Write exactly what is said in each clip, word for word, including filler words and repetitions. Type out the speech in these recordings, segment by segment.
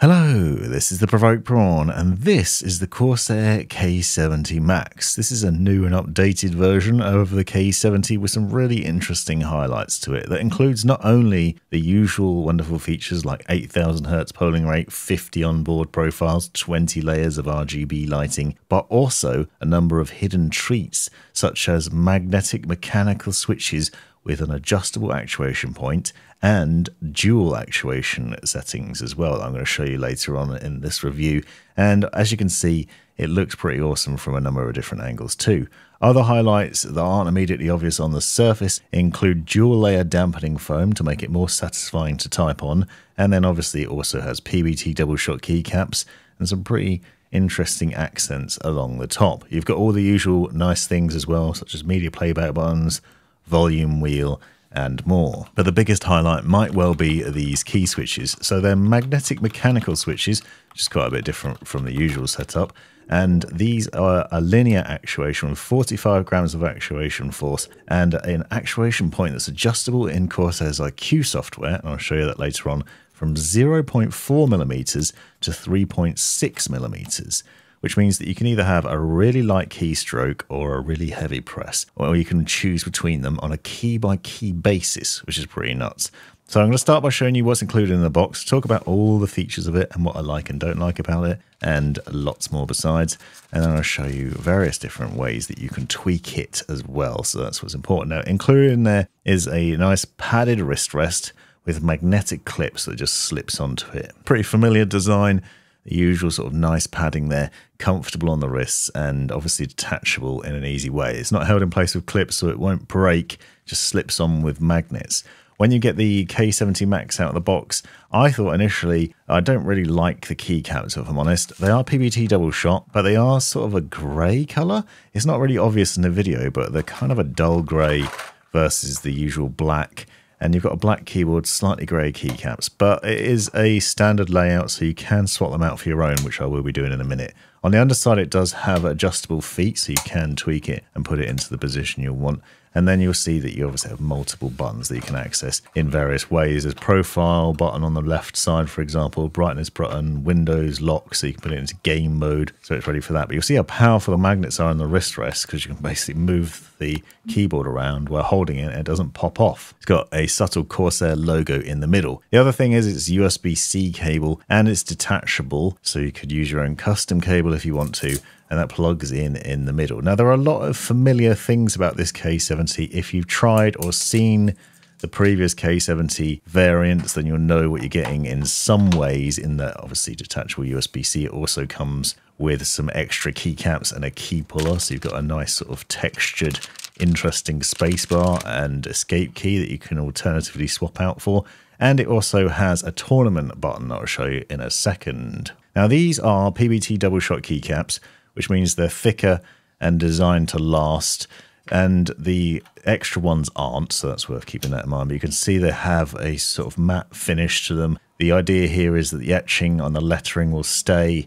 Hello, this is the Provoked Prawn, and this is the Corsair K seventy Max. This is a new and updated version of the K seventy with some really interesting highlights to it that includes not only the usual wonderful features like eight thousand hertz polling rate, fifty onboard profiles, twenty layers of R G B lighting, but also a number of hidden treats such as magnetic mechanical switches with an adjustable actuation point and dual actuation settings as well. I'm going to show you later on in this review. And as you can see, it looks pretty awesome from a number of different angles too. Other highlights that aren't immediately obvious on the surface include dual layer dampening foam to make it more satisfying to type on. And then obviously it also has P B T double shot keycaps and some pretty interesting accents along the top. You've got all the usual nice things as well, such as media playback buttons, volume wheel, and more. But the biggest highlight might well be these key switches. So they're magnetic mechanical switches, which is quite a bit different from the usual setup. And these are a linear actuation with forty-five grams of actuation force and an actuation point that's adjustable in Corsair's iCUE software, and I'll show you that later on, from zero point four millimeters to three point six millimeters. Which means that you can either have a really light keystroke or a really heavy press, or you can choose between them on a key by key basis, which is pretty nuts. So I'm going to start by showing you what's included in the box, talk about all the features of it and what I like and don't like about it, and lots more besides. And then I'll show you various different ways that you can tweak it as well. So that's what's important. Now, included in there is a nice padded wrist rest with magnetic clips that just slips onto it. Pretty familiar design. The usual sort of nice padding there, comfortable on the wrists and obviously detachable in an easy way. It's not held in place with clips, so it won't break, just slips on with magnets. When you get the K seventy Max out of the box, I thought initially, I don't really like the keycaps, if I'm honest. They are P B T double shot, but they are sort of a grey colour. It's not really obvious in the video, but they're kind of a dull grey versus the usual black. And you've got a black keyboard, slightly grey keycaps, but it is a standard layout, so you can swap them out for your own, which I will be doing in a minute. On the underside, it does have adjustable feet, so you can tweak it and put it into the position you want. And then you'll see that you obviously have multiple buttons that you can access in various ways. There's profile button on the left side, for example, brightness button, windows lock, so you can put it into game mode, so it's ready for that. But you'll see how powerful the magnets are in the wrist rest, because you can basically move the keyboard around while holding it and it doesn't pop off. It's got a subtle Corsair logo in the middle. The other thing is it's U S B C cable and it's detachable, so you could use your own custom cable if you want to. And that plugs in in the middle. Now, there are a lot of familiar things about this K seventy. If you've tried or seen the previous K seventy variants, then you'll know what you're getting in some ways, in that obviously detachable U S B C. It also comes with some extra keycaps and a key puller, so you've got a nice sort of textured, interesting spacebar and escape key that you can alternatively swap out for. And it also has a tournament button that I'll show you in a second. Now, these are P B T double shot keycaps, which means they're thicker and designed to last, and the extra ones aren't, so that's worth keeping that in mind. But you can see they have a sort of matte finish to them. The idea here is that the etching on the lettering will stay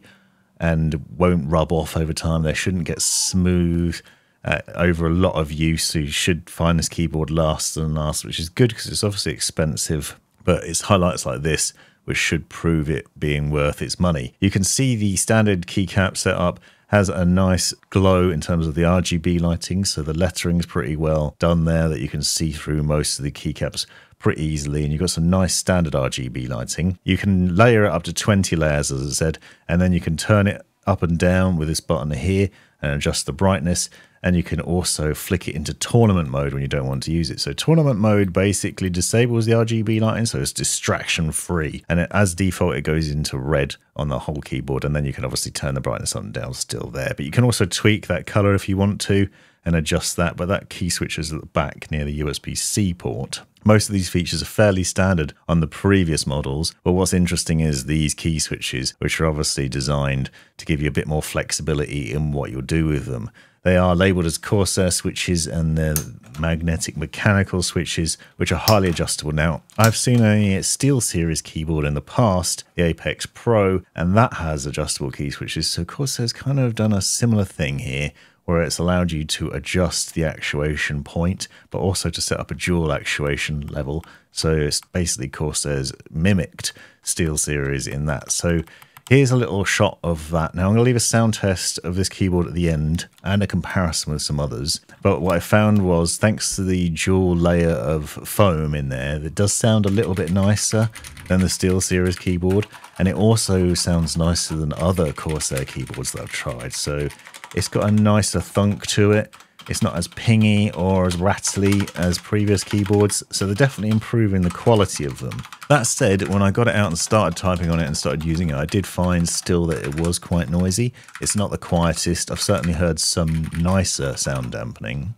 and won't rub off over time. They shouldn't get smooth uh, over a lot of use, so you should find this keyboard lasts and lasts, which is good because it's obviously expensive, but it's highlights like this which should prove it being worth its money. You can see the standard keycap setup has a nice glow in terms of the R G B lighting, so the lettering's pretty well done there that you can see through most of the keycaps pretty easily, and you've got some nice standard R G B lighting. You can layer it up to twenty layers, as I said, and then you can turn it up and down with this button here and adjust the brightness, and you can also flick it into tournament mode when you don't want to use it. So tournament mode basically disables the R G B lighting, so it's distraction free, and it, as default it goes into red on the whole keyboard, and then you can obviously turn the brightness up and down still there, but you can also tweak that color if you want to and adjust that, but that key switch is at the back near the U S B C port. Most of these features are fairly standard on the previous models, but what's interesting is these key switches, which are obviously designed to give you a bit more flexibility in what you'll do with them. They are labeled as Corsair switches, and they're magnetic mechanical switches, which are highly adjustable. Now, I've seen a SteelSeries keyboard in the past, the Apex Pro, and that has adjustable key switches, so Corsair's kind of done a similar thing here, where it's allowed you to adjust the actuation point, but also to set up a dual actuation level. So it's basically Corsair's mimicked SteelSeries in that. So here's a little shot of that. Now I'm gonna leave a sound test of this keyboard at the end and a comparison with some others. But what I found was, thanks to the dual layer of foam in there, that does sound a little bit nicer than the SteelSeries keyboard. And it also sounds nicer than other Corsair keyboards that I've tried. So it's got a nicer thunk to it. It's not as pingy or as rattly as previous keyboards, so they're definitely improving the quality of them. That said, when I got it out and started typing on it and started using it, I did find still that it was quite noisy. It's not the quietest. I've certainly heard some nicer sound dampening.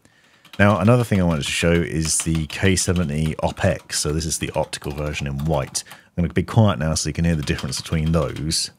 Now, another thing I wanted to show is the K seventy Opex. So this is the optical version in white. I'm going to be quiet now so you can hear the difference between those.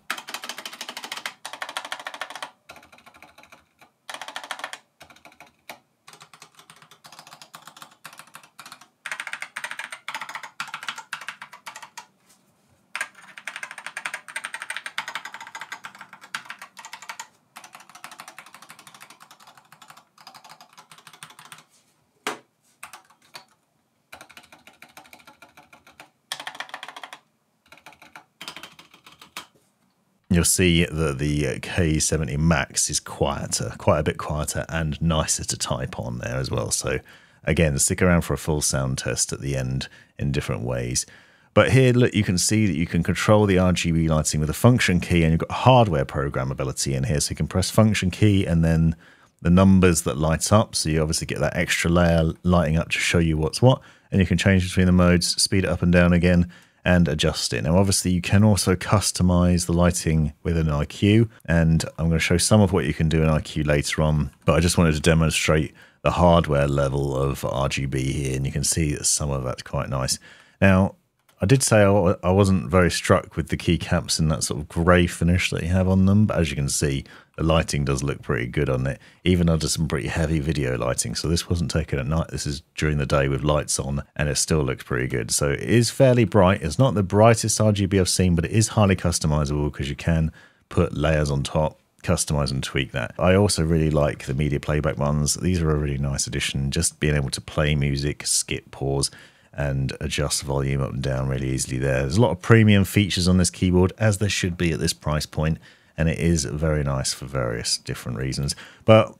You'll see that the K seventy Max is quieter, quite a bit quieter and nicer to type on there as well. So again, stick around for a full sound test at the end in different ways. But here, look, you can see that you can control the R G B lighting with a function key, and you've got hardware programmability in here. So you can press function key and then the numbers that light up. So you obviously get that extra layer lighting up to show you what's what, and you can change between the modes, speed it up and down again, and adjust it. Now obviously you can also customize the lighting with an iCUE, and I'm going to show some of what you can do in iCUE later on, but I just wanted to demonstrate the hardware level of R G B here, and you can see that some of that's quite nice. Now I did say I wasn't very struck with the keycaps and that sort of grey finish that you have on them, but as you can see the lighting does look pretty good on it, even under some pretty heavy video lighting. So this wasn't taken at night, this is during the day with lights on, and it still looks pretty good. So it is fairly bright. It's not the brightest R G B I've seen, but it is highly customizable because you can put layers on top, customize and tweak that. I also really like the media playback ones. These are a really nice addition, just being able to play music, skip, pause, and adjust volume up and down really easily there. There's a lot of premium features on this keyboard, as there should be at this price point, and it is very nice for various different reasons. But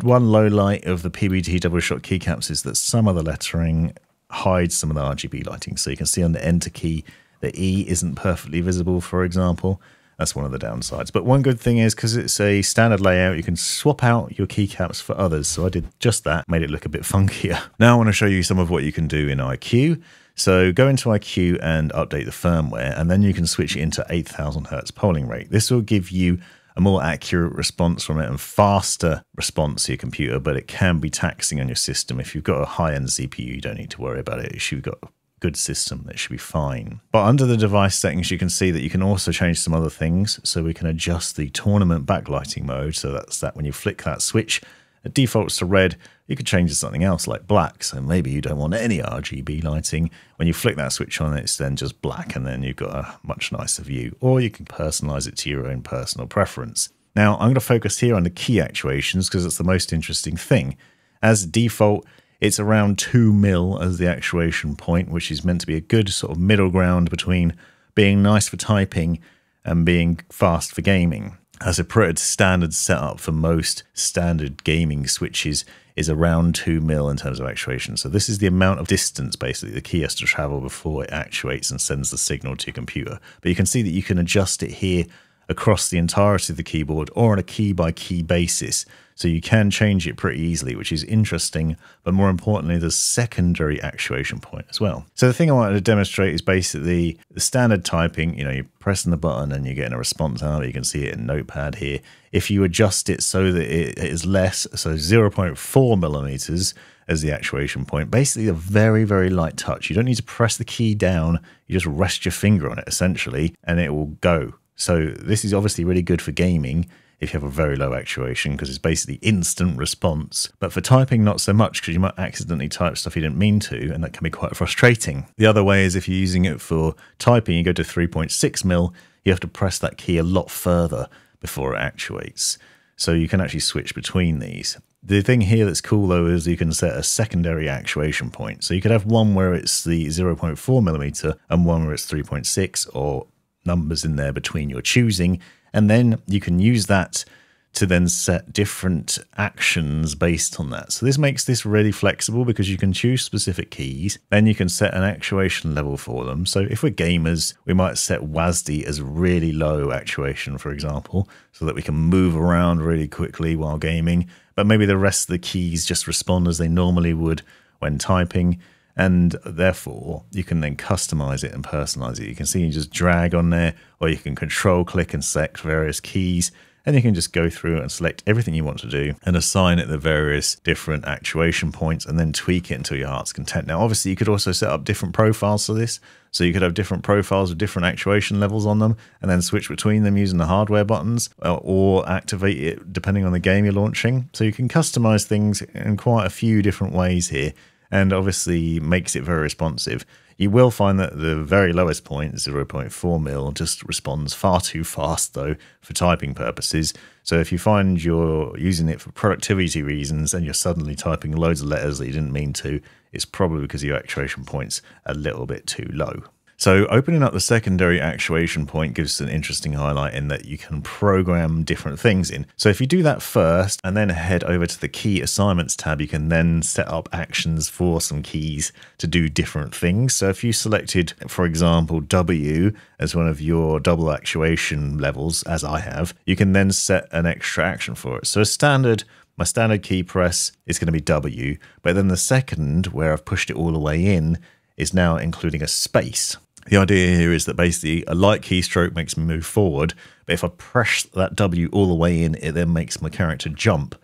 one low light of the P B T double shot keycaps is that some of the lettering hides some of the R G B lighting. So you can see on the enter key, the E isn't perfectly visible, for example. That's one of the downsides. But one good thing is, because it's a standard layout, you can swap out your keycaps for others. So I did just that, made it look a bit funkier. Now I want to show you some of what you can do in iCUE. So go into iCUE and update the firmware, and then you can switch it into eight thousand hertz polling rate. This will give you a more accurate response from it and faster response to your computer, but it can be taxing on your system. If you've got a high-end C P U, you don't need to worry about it. If you've got good system, that should be fine. But under the device settings, you can see that you can also change some other things. So we can adjust the tournament backlighting mode. So that's that when you flick that switch, it defaults to red. You could change to something else like black. So maybe you don't want any R G B lighting. When you flick that switch on, it's then just black, and then you've got a much nicer view. Or you can personalize it to your own personal preference. Now I'm going to focus here on the key actuations because it's the most interesting thing. As default, it's around two mil as the actuation point, which is meant to be a good sort of middle ground between being nice for typing and being fast for gaming. As a pretty standard setup for most standard gaming switches is around two mil in terms of actuation. So this is the amount of distance basically the key has to travel before it actuates and sends the signal to your computer. But you can see that you can adjust it here across the entirety of the keyboard or on a key by key basis. So you can change it pretty easily, which is interesting, but more importantly, the secondary actuation point as well. So the thing I wanted to demonstrate is basically the standard typing. You know, you're pressing the button and you're getting a response out of it. You can see it in Notepad here. If you adjust it so that it is less, so zero point four millimeters as the actuation point, basically a very, very light touch. You don't need to press the key down. You just rest your finger on it essentially, and it will go. So this is obviously really good for gaming if you have a very low actuation, because it's basically instant response. But for typing, not so much, because you might accidentally type stuff you didn't mean to, and that can be quite frustrating. The other way is if you're using it for typing, you go to three point six mil, you have to press that key a lot further before it actuates. So you can actually switch between these. The thing here that's cool though is you can set a secondary actuation point. So you could have one where it's the zero point four millimeter and one where it's three point six, or numbers in there between your choosing. And then you can use that to then set different actions based on that. So this makes this really flexible because you can choose specific keys, then you can set an actuation level for them. So if we're gamers, we might set W A S D as really low actuation, for example, so that we can move around really quickly while gaming, but maybe the rest of the keys just respond as they normally would when typing. And therefore you can then customize it and personalize it. You can see you just drag on there, or you can control click and select various keys. And you can just go through and select everything you want to do and assign it the various different actuation points and then tweak it until your heart's content. Now, obviously, you could also set up different profiles for this. So you could have different profiles with different actuation levels on them and then switch between them using the hardware buttons, or activate it depending on the game you're launching. So you can customize things in quite a few different ways here, and obviously makes it very responsive. You will find that the very lowest point, zero point four mil, just responds far too fast though for typing purposes. So if you find you're using it for productivity reasons and you're suddenly typing loads of letters that you didn't mean to, it's probably because your actuation point's a little bit too low. So opening up the secondary actuation point gives us an interesting highlight in that you can program different things in. So if you do that first and then head over to the key assignments tab, you can then set up actions for some keys to do different things. So if you selected, for example, W as one of your double actuation levels, as I have, you can then set an extra action for it. So a standard My standard key press is going to be W, but then the second, where I've pushed it all the way in, is now including a space. The idea here is that basically a light keystroke makes me move forward, but if I press that W all the way in, it then makes my character jump.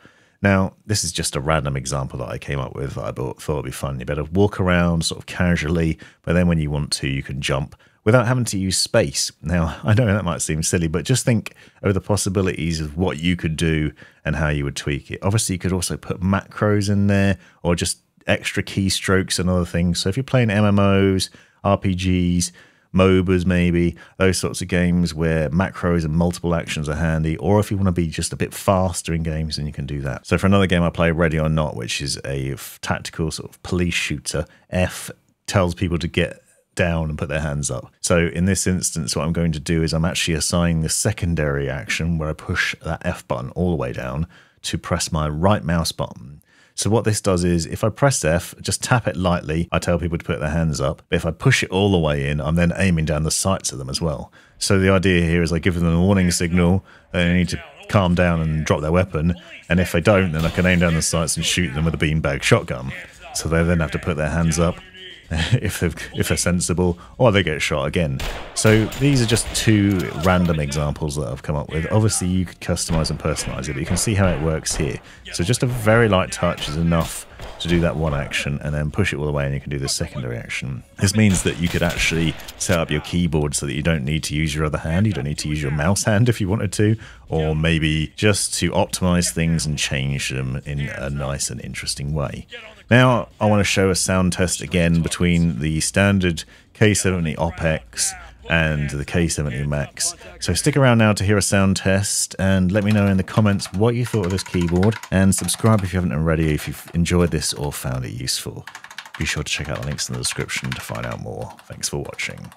Now, this is just a random example that I came up with that I thought would be fun. You better walk around sort of casually, but then when you want to, you can jump without having to use space. Now, I know that might seem silly, but just think over the possibilities of what you could do and how you would tweak it. Obviously, you could also put macros in there, or just extra keystrokes and other things. So if you're playing M M Os, R P Gs, M O B As maybe, those sorts of games where macros and multiple actions are handy, or if you want to be just a bit faster in games, then you can do that. So for another game I play, Ready or Not, which is a tactical sort of police shooter, F tells people to get down and put their hands up. So in this instance, what I'm going to do is I'm actually assigning the secondary action where I push that F button all the way down to press my right mouse button. So what this does is if I press F, just tap it lightly, I tell people to put their hands up. But if I push it all the way in, I'm then aiming down the sights of them as well. So the idea here is I give them a warning signal, they need to calm down and drop their weapon. And if they don't, then I can aim down the sights and shoot them with a beanbag shotgun. So they then have to put their hands up if, if they're sensible, or they get shot again. So these are just two random examples that I've come up with. Obviously you could customize and personalize it, but you can see how it works here. So just a very light touch is enough to do that one action, and then push it all the way and you can do the secondary action. This means that you could actually set up your keyboard so that you don't need to use your other hand, you don't need to use your mouse hand if you wanted to, or maybe just to optimize things and change them in a nice and interesting way. Now I want to show a sound test again between the standard K seventy Apex and the K seventy Max. So stick around now to hear a sound test, and let me know in the comments what you thought of this keyboard, and subscribe if you haven't already if you've enjoyed this or found it useful. Be sure to check out the links in the description to find out more. Thanks for watching.